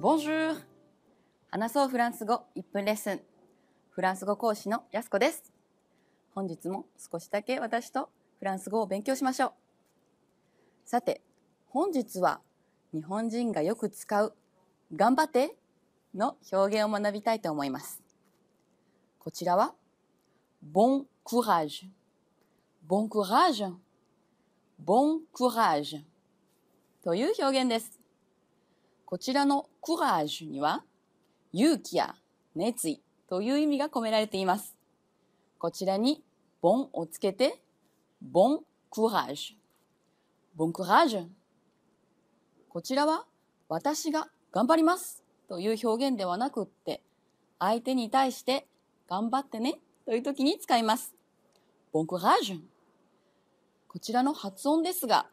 Bonjour! 話そうフランス語1分レッスン。フランス語講師のやすこです。本日も少しだけ私とフランス語を勉強しましょう。さて、本日は日本人がよく使う「頑張って」の表現を学びたいと思います。こちらは「Bon courage」。Bon courage。Bon courageという表現です。こちらのコラージュには勇気や熱意という意味が込められています。こちらにボンをつけてボンコラージュ。ボンコラージュ。こちらは私が頑張りますという表現ではなくって相手に対して頑張ってねという時に使います。ボンコラージュ。こちらの発音ですが、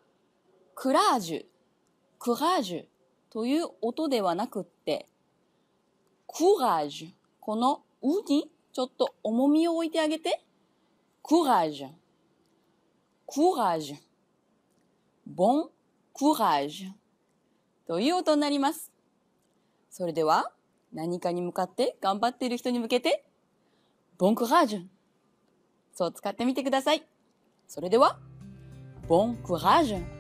クラージュという音ではなくって、コラージュ、このうにちょっと重みを置いてあげて、コラージュ、コラージュ、ボンコラージュという音になります。それでは、何かに向かって頑張っている人に向けて、ボンコラージュ、そう使ってみてください。それでは、ボンコラージュ。